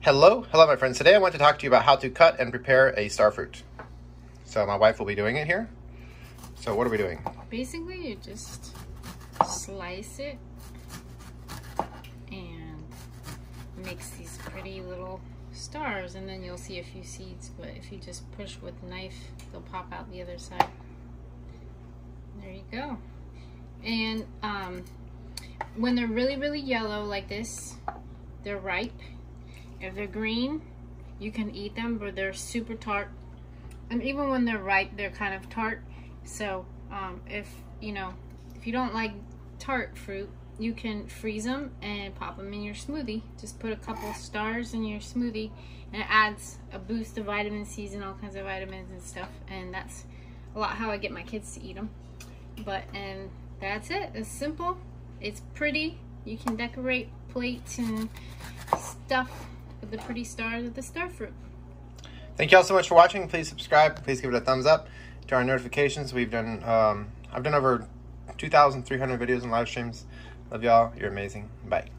Hello my friends. Today I want to talk to you about how to cut and prepare a star fruit. So my wife will be doing it here. So what are we doing? Basically you just slice it and makes these pretty little stars, and then you'll see a few seeds, but if you just push with knife they'll pop out the other side. There you go. And when they're really yellow like this, they're ripe. If they're green, you can eat them, but they're super tart. And even when they're ripe, they're kind of tart. So if you don't like tart fruit, you can freeze them and pop them in your smoothie. Just put a couple stars in your smoothie, and it adds a boost of vitamin C's and all kinds of vitamins and stuff. And that's a lot how I get my kids to eat them. And that's it. It's simple. It's pretty. You can decorate plates and stuff with the pretty stars of the star fruit. Thank you all so much for watching. Please subscribe. Please give it a thumbs up. To our notifications, we've done I've done over 2,300 videos and live streams. Love y'all. You're amazing. Bye.